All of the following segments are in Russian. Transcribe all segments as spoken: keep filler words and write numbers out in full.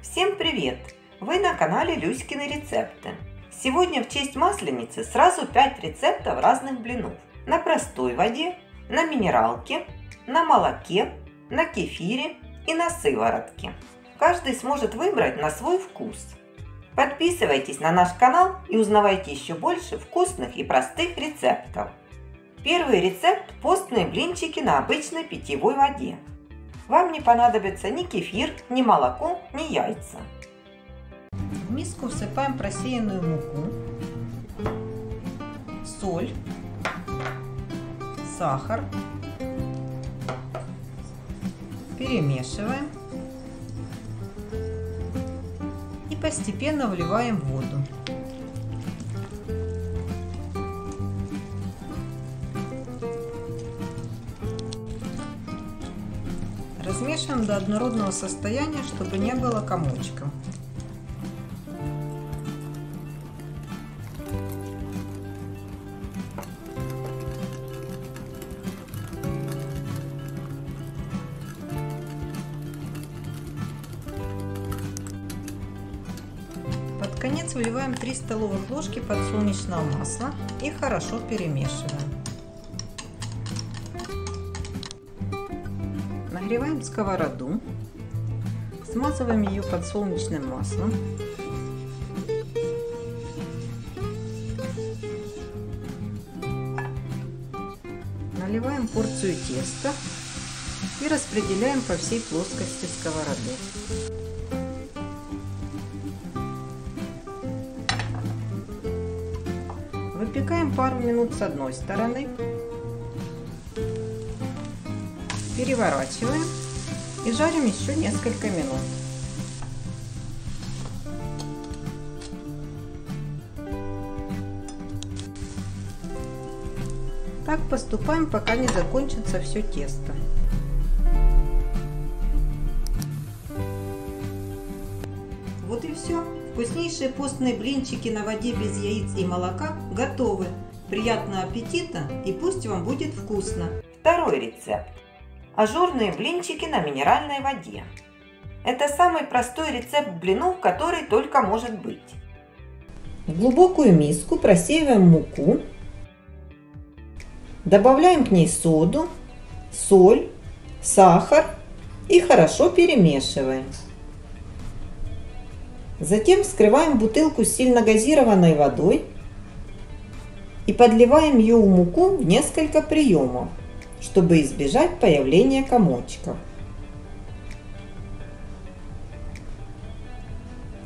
Всем привет! Вы на канале Люськины рецепты. Сегодня в честь Масленицы сразу пять рецептов разных блинов. На простой воде, на минералке, на молоке, на кефире и на сыворотке. Каждый сможет выбрать на свой вкус. Подписывайтесь на наш канал и узнавайте еще больше вкусных и простых рецептов. Первый рецепт – постные блинчики на обычной питьевой воде. Вам не понадобится ни кефир, ни молоко, ни яйца. В миску всыпаем просеянную муку, соль, сахар, перемешиваем и постепенно вливаем воду. Размешиваем до однородного состояния, чтобы не было комочков. Под конец выливаем три столовых ложки подсолнечного масла и хорошо перемешиваем. Нагреваем сковороду, смазываем ее подсолнечным маслом, наливаем порцию теста и распределяем по всей плоскости сковороды. Выпекаем пару минут с одной стороны. Переворачиваем и жарим еще несколько минут. Так поступаем, пока не закончится все тесто. Вот и все. Вкуснейшие постные блинчики на воде без яиц и молока готовы. Приятного аппетита и пусть вам будет вкусно. Второй рецепт. Ажурные блинчики на минеральной воде. Это самый простой рецепт блинов, который только может быть. В глубокую миску просеиваем муку, добавляем к ней соду, соль, сахар и хорошо перемешиваем. Затем вскрываем бутылку с сильно газированной водой и подливаем ее в муку в несколько приемов, чтобы избежать появления комочков.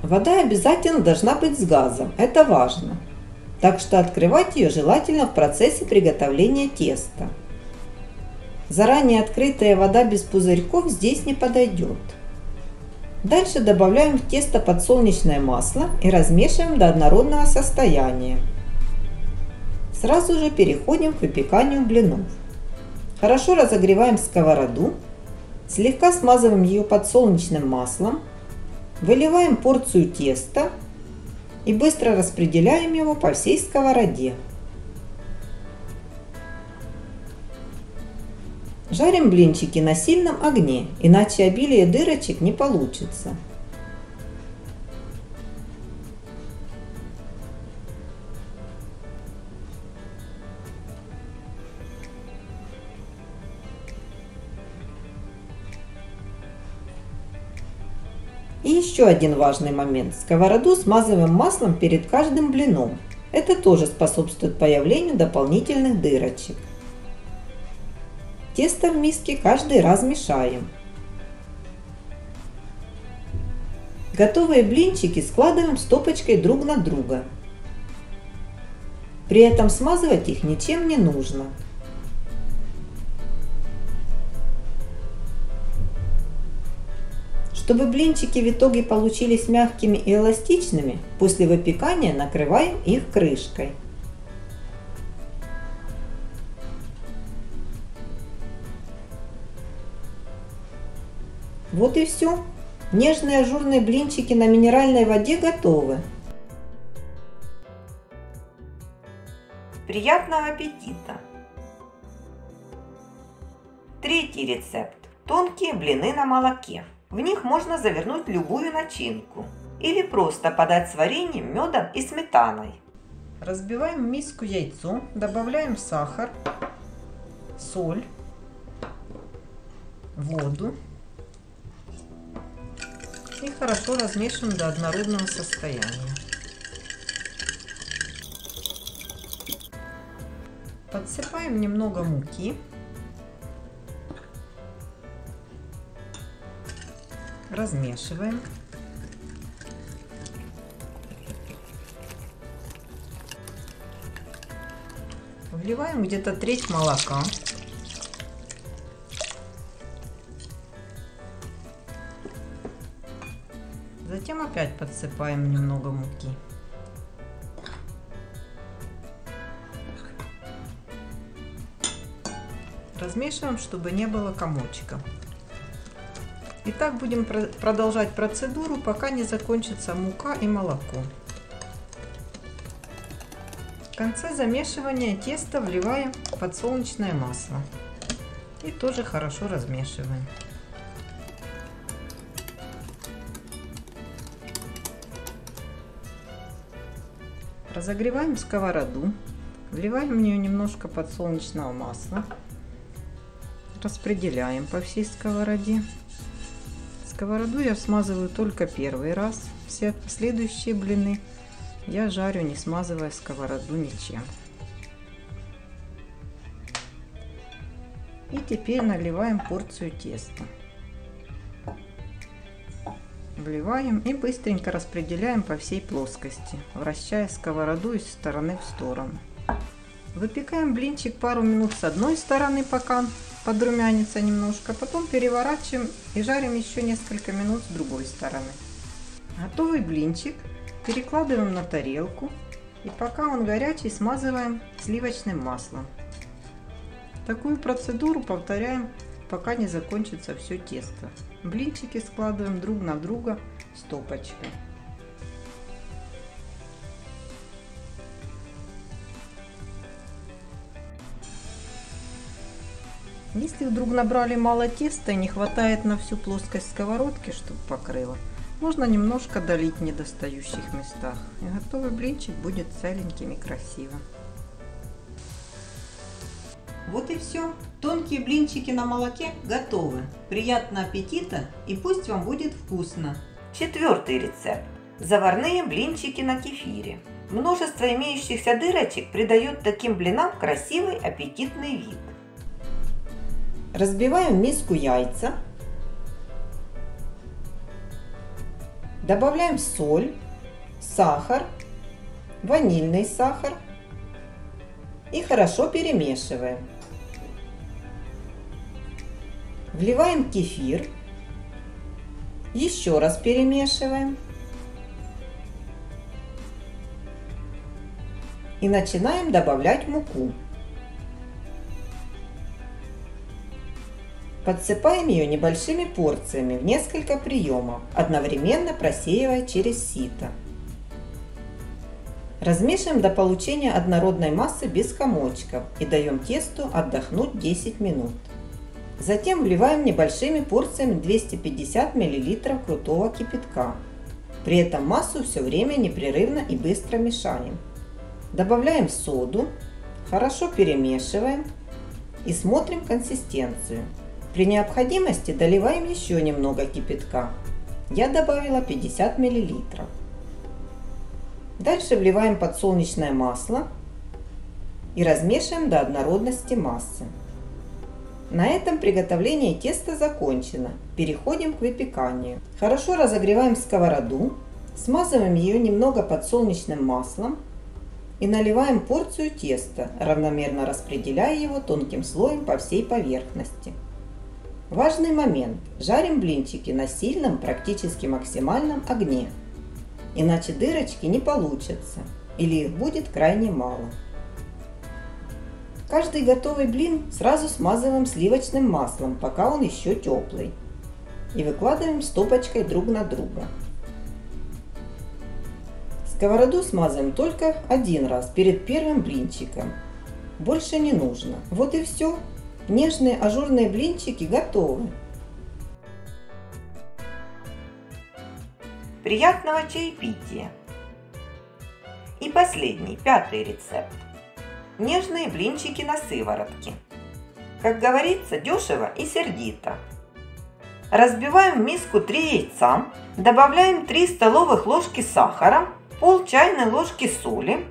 Вода обязательно должна быть с газом, это важно, так что открывать ее желательно в процессе приготовления теста. Заранее открытая вода без пузырьков здесь не подойдет. Дальше добавляем в тесто подсолнечное масло и размешиваем до однородного состояния. Сразу же переходим к выпеканию блинов. Хорошо разогреваем сковороду, слегка смазываем ее подсолнечным маслом, выливаем порцию теста и быстро распределяем его по всей сковороде. Жарим блинчики на сильном огне, иначе обилие дырочек не получится. И еще один важный момент. Сковороду смазываем маслом перед каждым блином. Это тоже способствует появлению дополнительных дырочек. Тесто в миске каждый раз мешаем. Готовые блинчики складываем стопочкой друг на друга. При этом смазывать их ничем не нужно. Чтобы блинчики в итоге получились мягкими и эластичными, после выпекания накрываем их крышкой. Вот и все. Нежные ажурные блинчики на минеральной воде готовы. Приятного аппетита! Третий рецепт. Тонкие блины на молоке. В них можно завернуть любую начинку или просто подать с вареньем, медом и сметаной. Разбиваем в миску яйцо, добавляем сахар, соль, воду и хорошо размешиваем до однородного состояния. Подсыпаем немного муки, размешиваем. Вливаем где-то треть молока. Затем опять подсыпаем немного муки. Размешиваем, чтобы не было комочка. И так будем продолжать процедуру, пока не закончится мука и молоко. В конце замешивания теста вливаем подсолнечное масло и тоже хорошо размешиваем. Разогреваем сковороду, вливаем в нее немножко подсолнечного масла, распределяем по всей сковороде. Сковороду я смазываю только первый раз, все следующие блины я жарю, не смазывая сковороду ничем. И теперь наливаем порцию теста. Вливаем и быстренько распределяем по всей плоскости, вращая сковороду из стороны в сторону. Выпекаем блинчик пару минут с одной стороны, пока подрумянится немножко, потом переворачиваем и жарим еще несколько минут с другой стороны. Готовый блинчик перекладываем на тарелку и пока он горячий, смазываем сливочным маслом. Такую процедуру повторяем, пока не закончится все тесто. Блинчики складываем друг на друга стопочкой. Если вдруг набрали мало теста и не хватает на всю плоскость сковородки, чтобы покрыло, можно немножко долить в недостающих местах. И готовый блинчик будет целеньким и красивым. Вот и все. Тонкие блинчики на молоке готовы. Приятного аппетита и пусть вам будет вкусно. Четвертый рецепт. Заварные блинчики на кефире. Множество имеющихся дырочек придает таким блинам красивый аппетитный вид. Разбиваем в миску яйца, добавляем соль, сахар, ванильный сахар и хорошо перемешиваем. Вливаем кефир, еще раз перемешиваем и начинаем добавлять муку. Подсыпаем ее небольшими порциями в несколько приемов, одновременно просеивая через сито. Размешиваем до получения однородной массы без комочков и даем тесту отдохнуть десять минут. Затем вливаем небольшими порциями двести пятьдесят миллилитров крутого кипятка. При этом массу все время непрерывно и быстро мешаем. Добавляем соду, хорошо перемешиваем и смотрим консистенцию. При необходимости доливаем еще немного кипятка. Я добавила пятьдесят миллилитров. Дальше вливаем подсолнечное масло и размешиваем до однородности массы. На этом приготовление теста закончено. Переходим к выпеканию. Хорошо разогреваем сковороду, смазываем ее немного подсолнечным маслом и наливаем порцию теста, равномерно распределяя его тонким слоем по всей поверхности. Важный момент. Жарим блинчики на сильном, практически максимальном огне, иначе дырочки не получатся или их будет крайне мало. Каждый готовый блин сразу смазываем сливочным маслом, пока он еще теплый, и выкладываем стопочкой друг на друга. Сковороду смазываем только один раз перед первым блинчиком, больше не нужно. Вот и все. Нежные ажурные блинчики готовы. Приятного чаепития! И последний, пятый рецепт. Нежные блинчики на сыворотке. Как говорится, дешево и сердито. Разбиваем в миску три яйца, добавляем три столовых ложки сахара, пол чайной ложки соли.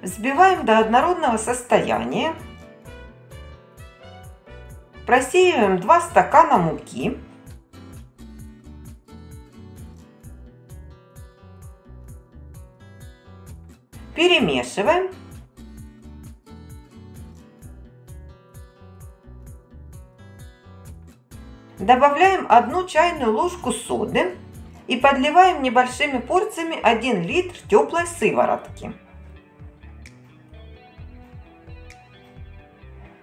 Взбиваем до однородного состояния. Просеиваем два стакана муки. Перемешиваем. Добавляем одну чайную ложку соды и подливаем небольшими порциями один литр теплой сыворотки.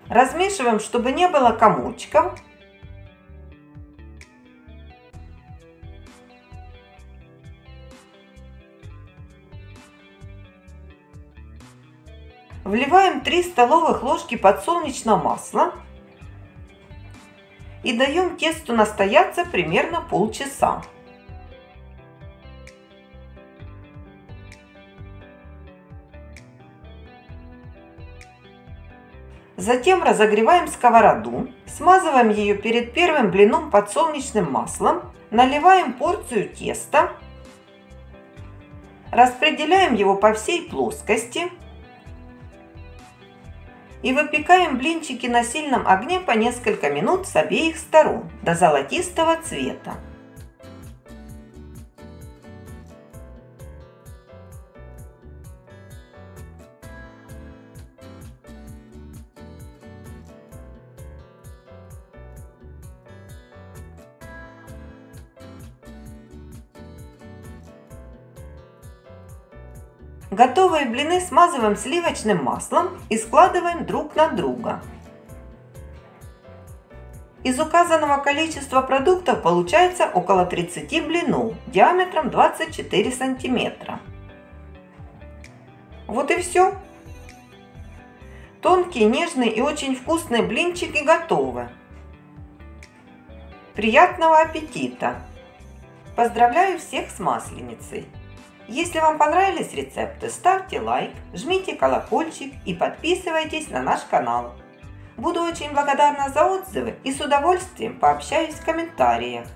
Размешиваем, чтобы не было комочков. Вливаем три столовых ложки подсолнечного масла и даем тесту настояться примерно полчаса. Затем разогреваем сковороду, смазываем ее перед первым блином подсолнечным маслом, наливаем порцию теста, распределяем его по всей плоскости и выпекаем блинчики на сильном огне по несколько минут с обеих сторон до золотистого цвета. Готовые блины смазываем сливочным маслом и складываем друг на друга. Из указанного количества продуктов получается около тридцати блинов диаметром двадцать четыре сантиметра. Вот и все. Тонкие, нежные и очень вкусные блинчики готовы. Приятного аппетита! Поздравляю всех с Масленицей! Если вам понравились рецепты, ставьте лайк, жмите колокольчик и подписывайтесь на наш канал. Буду очень благодарна за отзывы и с удовольствием пообщаюсь в комментариях.